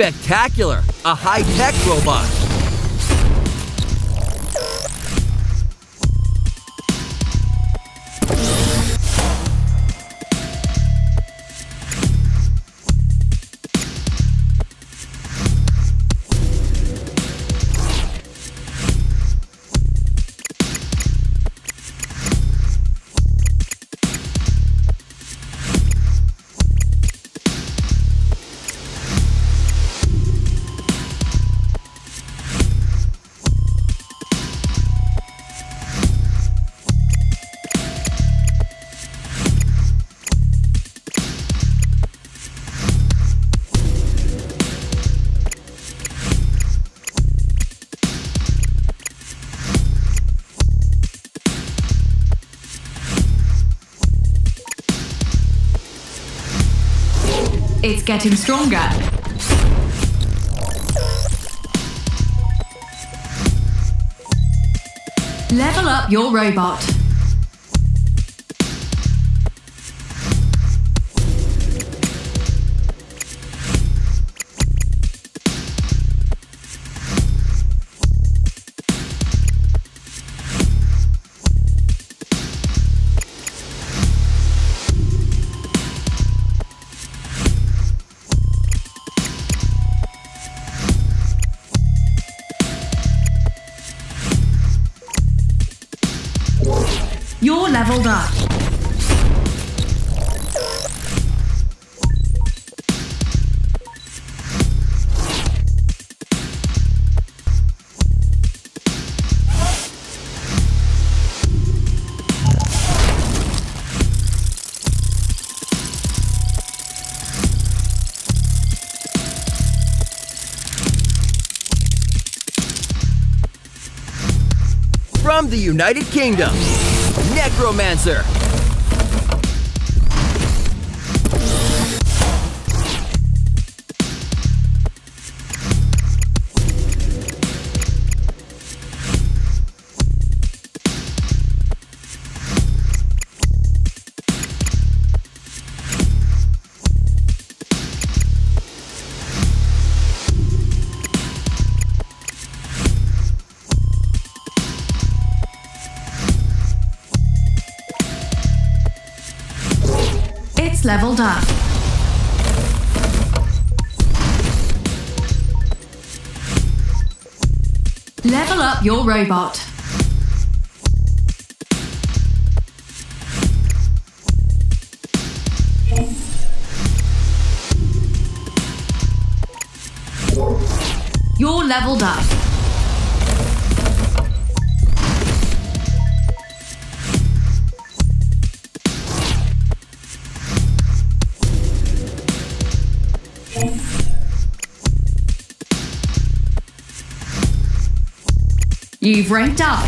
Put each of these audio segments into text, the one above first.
Spectacular! A high-tech robot! It's getting stronger. Level up your robot. You're leveled up. From the United Kingdom, Necromancer. Leveled up. Level up your robot. You're leveled up. You've ranked up.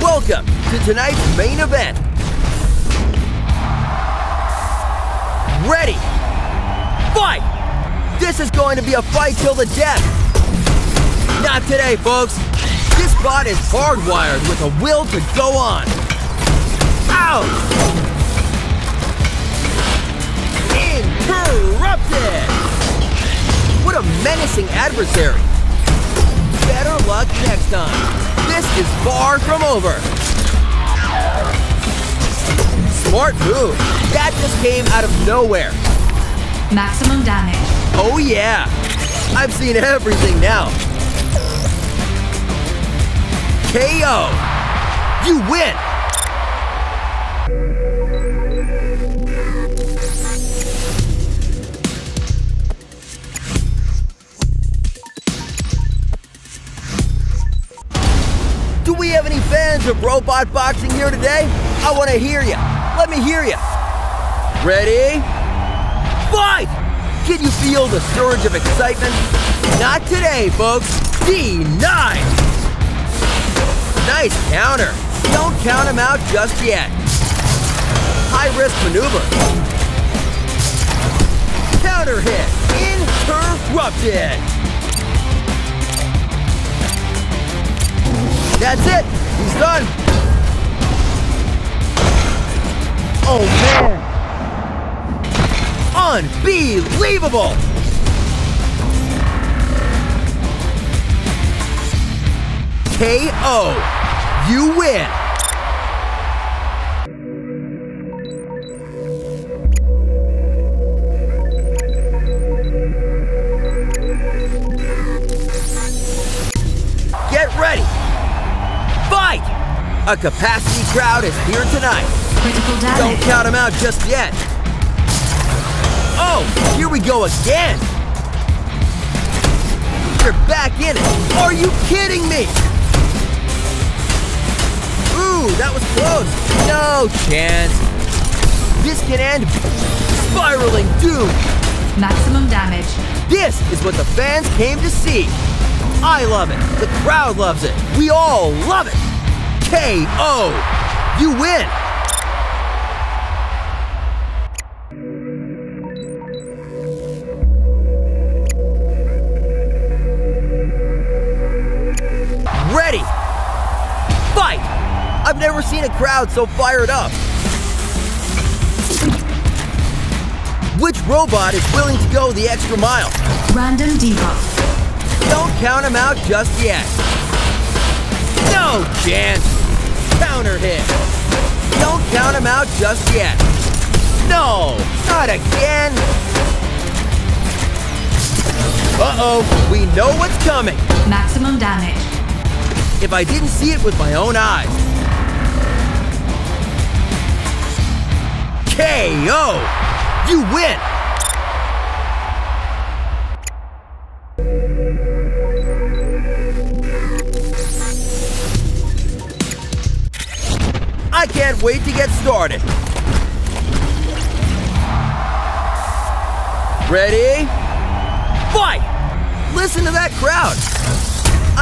Welcome to tonight's main event. Ready, fight! This is going to be a fight till the death. Not today, folks. This bot is hardwired with a will to go on. Out! Interrupted! What a menacing adversary. Better luck next time. This is far from over. Smart move. That just came out of nowhere. Maximum damage. Oh yeah. I've seen everything now. KO! You win! Do we have any fans of robot boxing here today? I want to hear you. Let me hear you. Ready? Fight! Can you feel the surge of excitement? Not today, folks. D9! Nice counter. Don't count him out just yet. High-risk maneuver. Counter hit. Interrupted. That's it. He's done. Oh, man. Unbelievable. KO. You win! Get ready! Fight! A capacity crowd is here tonight. Critical damage. Don't count them out just yet. Oh, here we go again! You're back in it! Are you kidding me? Ooh, that was close. No chance. This can end spiraling doom. Maximum damage. This is what the fans came to see. I love it. The crowd loves it. We all love it. KO. You win. I've never seen a crowd so fired up. Which robot is willing to go the extra mile? Random debuff. Don't count him out just yet. No chance. Counter hit. Don't count him out just yet. No, not again. Uh-oh, we know what's coming. Maximum damage. If I didn't see it with my own eyes. KO! You win! I can't wait to get started. Ready? Fight! Listen to that crowd.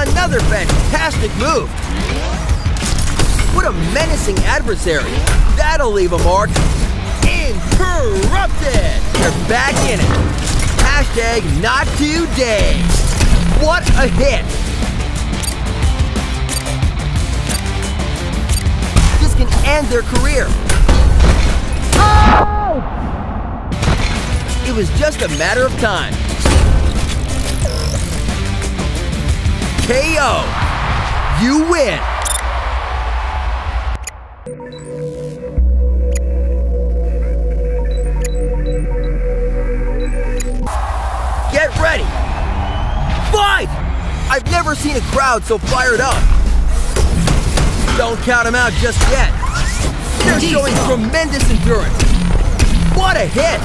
Another fantastic move. What a menacing adversary. That'll leave a mark. Interrupted! You're back in it. Hashtag not today. What a hit! This can end their career. Oh! It was just a matter of time. KO. You win. I've never seen a crowd so fired up. Don't count them out just yet. They're showing tremendous endurance. What a hit!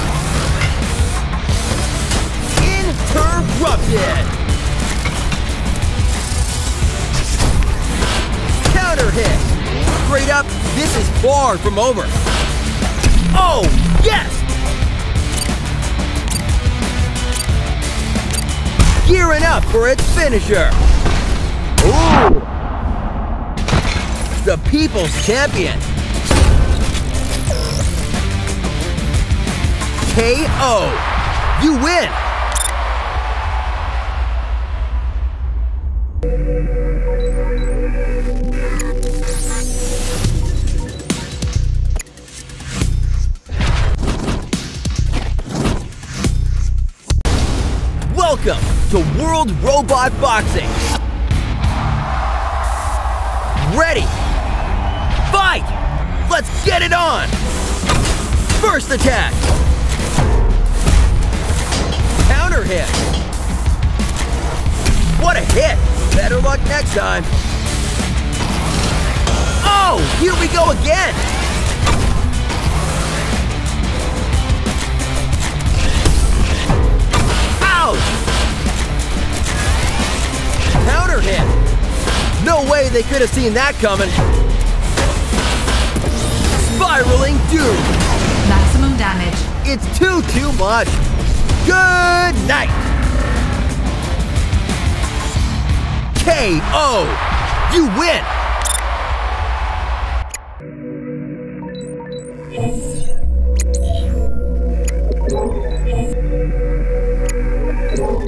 Interrupted! Counter hit! Straight up, this is far from over. Oh, yes! Gearing up for its finisher. Ooh! The People's Champion. KO. You win. to World Robot Boxing. Ready? Fight! Let's get it on! First attack! Counter hit! What a hit! Better luck next time! Oh! Here we go again! Ouch! Counter hit! No way they could have seen that coming! Spiraling doom! Maximum damage. It's too much! Good night! KO! You win!